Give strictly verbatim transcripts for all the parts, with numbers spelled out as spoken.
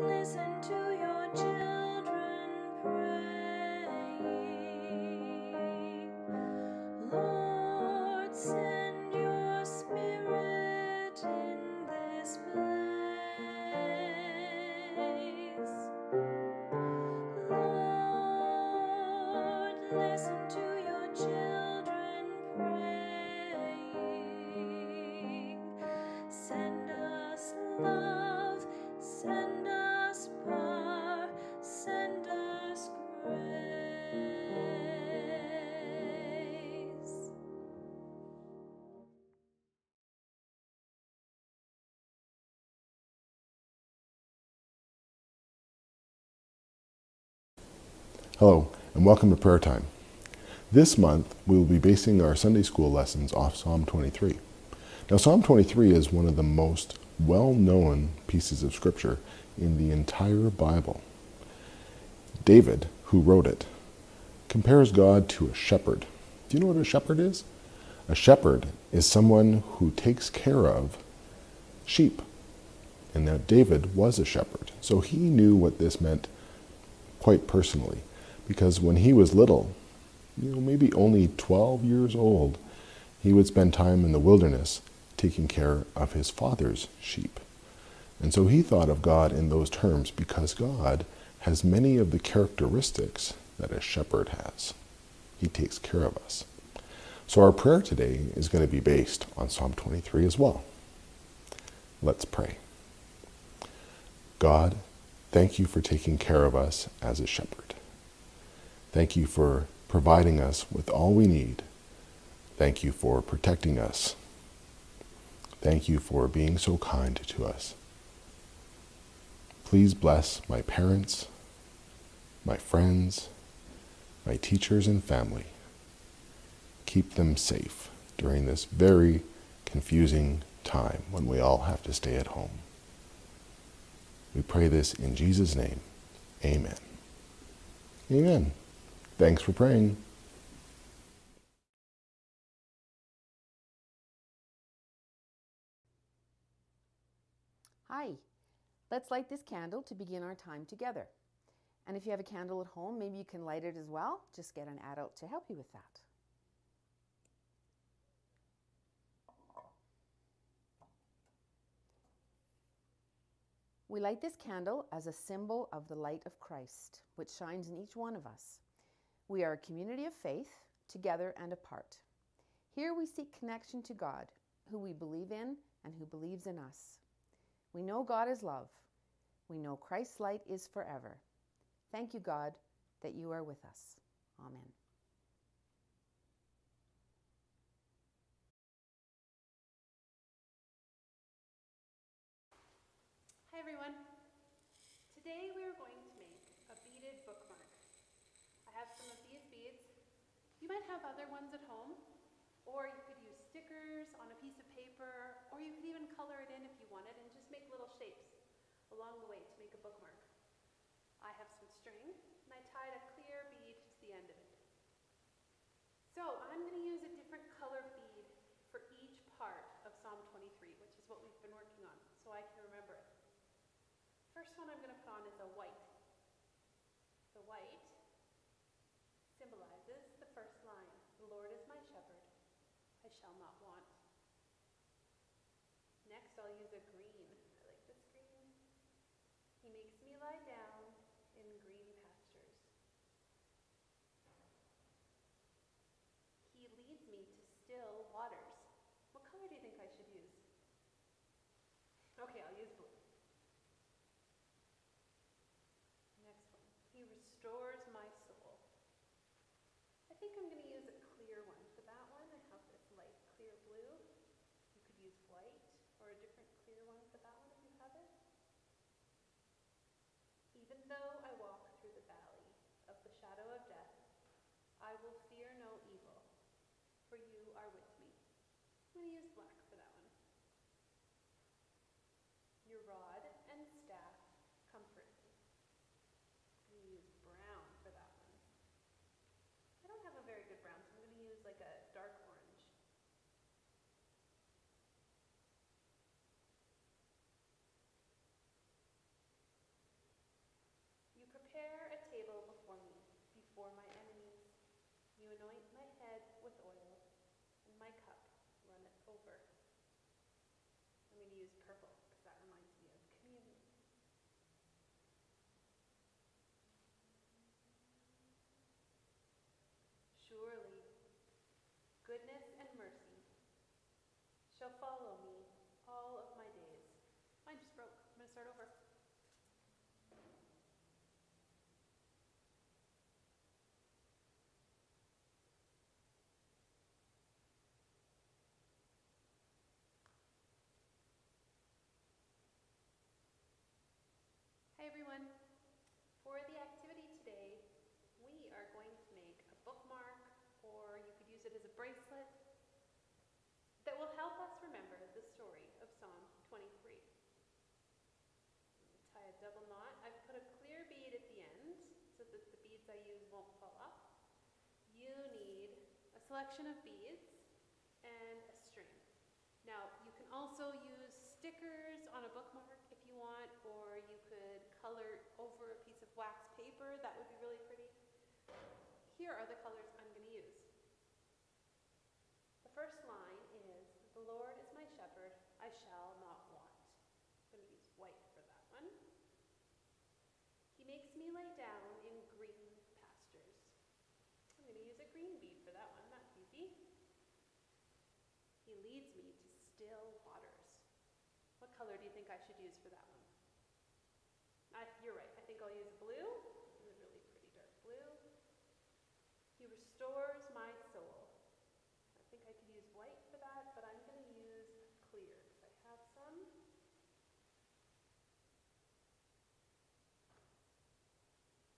Listen to your children praying. Lord, send your spirit in this place. Lord, listen to your children praying. Send us love, send Hello, and welcome to Prayer Time. This month, we will be basing our Sunday school lessons off Psalm twenty-three. Now, Psalm twenty-three is one of the most well-known pieces of Scripture in the entire Bible. David, who wrote it, compares God to a shepherd. Do you know what a shepherd is? A shepherd is someone who takes care of sheep. And now David was a shepherd, so he knew what this meant quite personally. Because when he was little, you know, maybe only twelve years old, he would spend time in the wilderness taking care of his father's sheep. And so he thought of God in those terms because God has many of the characteristics that a shepherd has. He takes care of us. So our prayer today is going to be based on Psalm twenty-three as well. Let's pray. God, thank you for taking care of us as a shepherd. Thank you for providing us with all we need. Thank you for protecting us. Thank you for being so kind to us. Please bless my parents, my friends, my teachers and family. Keep them safe during this very confusing time when we all have to stay at home. We pray this in Jesus' name. Amen. Amen. Thanks for praying. Hi, let's light this candle to begin our time together. And if you have a candle at home, maybe you can light it as well. Just get an adult to help you with that. We light this candle as a symbol of the light of Christ, which shines in each one of us. We are a community of faith, together and apart. Here we seek connection to God, who we believe in and who believes in us. We know God is love. We know Christ's light is forever. Thank you, God, that you are with us. Amen. Hi, everyone. Today we are going to make a beaded bookmark. I have some of these beads. You might have other ones at home, or you could use stickers on a piece of paper, or you could even color it in if you wanted and just make little shapes along the way to make a bookmark. I have some string, and I tied a clear bead to the end of it. So I'm going to use a different color bead for each part of Psalm twenty-three, which is what we've been working on, so I can remember it. First one I'm going to put on is a white. The white symbolizes the first line, the Lord is my shepherd, I shall not want. Next, I'll use a green. I like this green. He makes me lie down in green pastures. He leads me to still waters. What color do you think I should use? Okay, I'll use blue. Next one. He restores my soul. I think I'm going to use a clear one. For that one, I have this light clear blue. You could use white or a different clear one for that one if you have it. Even though I walk through the valley of the shadow of death, I will fear no evil, for you are with me. I'm going to use black for that one. Your rod and staff comfort me. I'm going to use brown for that one. Very good brown, so I'm going to use like a dark orange. so you won't fall off, you need a selection of beads and a string. Now, you can also use stickers on a bookmark if you want, or you could color over a piece of wax paper. That would be really pretty. Here are the colors I'm going to use. The first line is, "The Lord is my shepherd, I shall not want." I'm going to use white for that one. "He makes me lie down in green pastures." I'm going to use a green bead for that one. That's easy. "He leads me to still waters." What color do you think I should use for that one? I, you're right, I think I'll use blue. This is a really pretty dark blue. "He restores my soul." I think I could use white for that, but I'm going to use clear because I have some.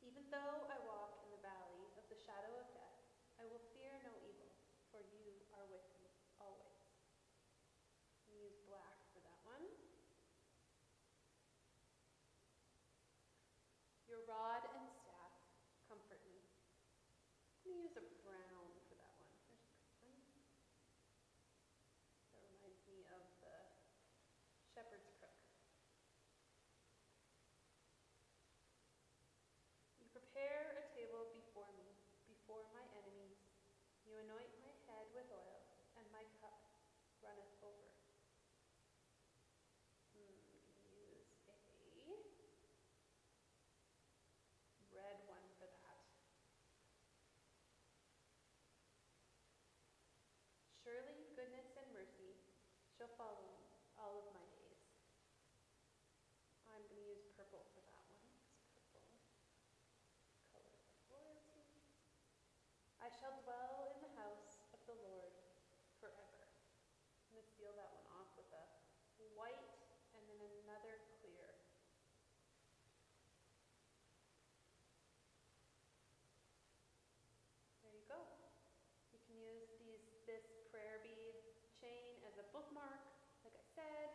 "Even though I walk in the valley of the shadow of death, I will fear no evil, for you are with me always." Use black for that one. "Your rod and staff comfort me." I'm going to use a brown for that one. That reminds me of the shepherd's crook. "You prepare a table before me, before my enemies. You anoint my head with oil, and my cup runneth over." "Surely goodness and mercy shall follow me all of my days." I'm going to use purple for that one. It's purple. Color of royalty. "I shall dwell in the house of the Lord forever." I'm going to seal that one off with a white and then another clear. There you go. You can use these this prayer bead chain as a bookmark, like I said,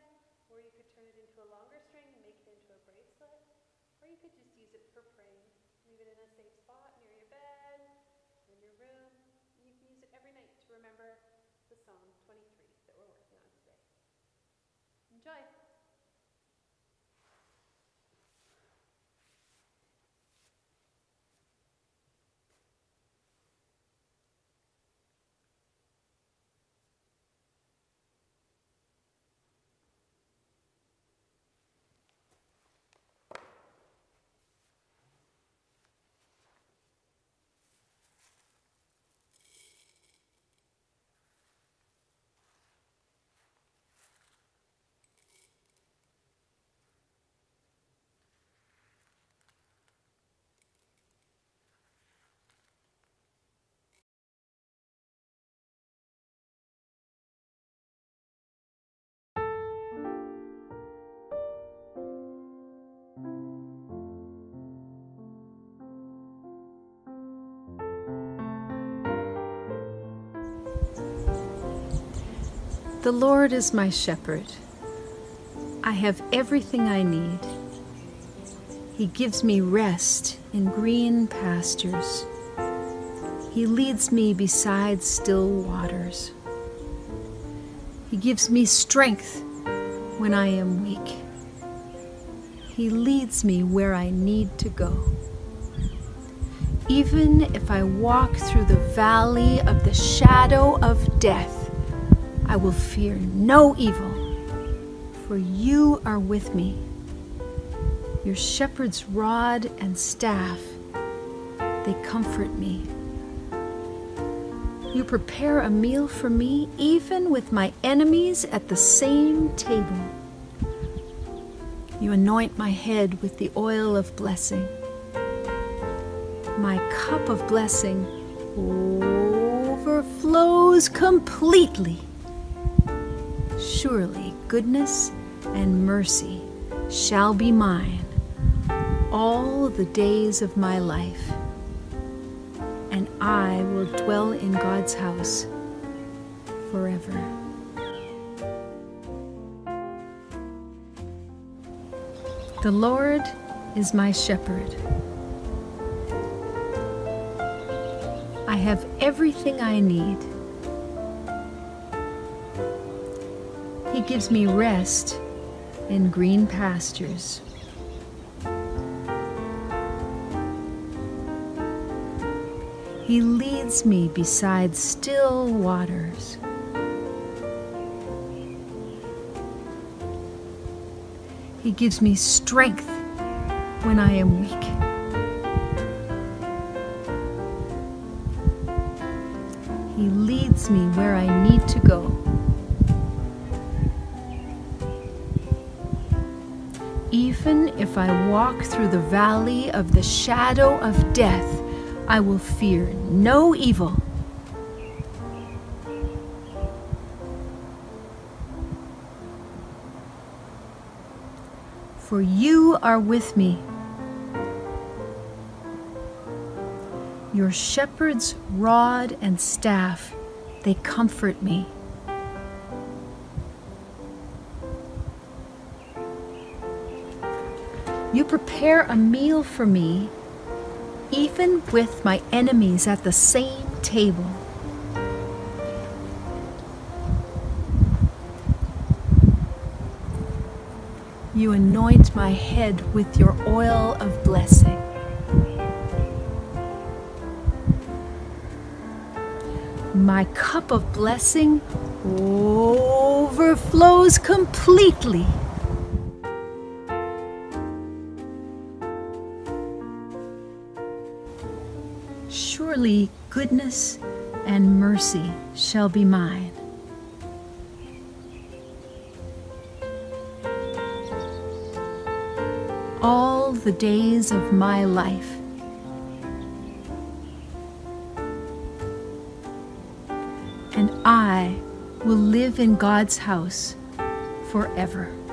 or you could turn it into a longer string and make it into a bracelet, or you could just use it for praying. Leave it in a safe spot near your bed, in your room, and you can use it every night to remember the Psalm twenty-three that we're working on today. Enjoy! The Lord is my shepherd. I have everything I need. He gives me rest in green pastures. He leads me beside still waters. He gives me strength when I am weak. He leads me where I need to go. Even if I walk through the valley of the shadow of death, I will fear no evil, for you are with me. Your shepherd's rod and staff, they comfort me. You prepare a meal for me, even with my enemies at the same table. You anoint my head with the oil of blessing. My cup of blessing overflows completely. Surely goodness and mercy shall be mine all the days of my life, and I will dwell in God's house forever. The Lord is my shepherd. have everything I need. He gives me rest and green pastures. He leads me beside still waters. He gives me strength when I am weak. He leads me where I need to go. Even if I walk through the valley of the shadow of death, I will fear no evil. For you are with me. Your shepherd's rod and staff, they comfort me. You prepare a meal for me, even with my enemies at the same table. You anoint my head with your oil of blessing. My cup of blessing overflows completely. Surely goodness and mercy shall be mine. All the days of my life. And I will live in God's house forever.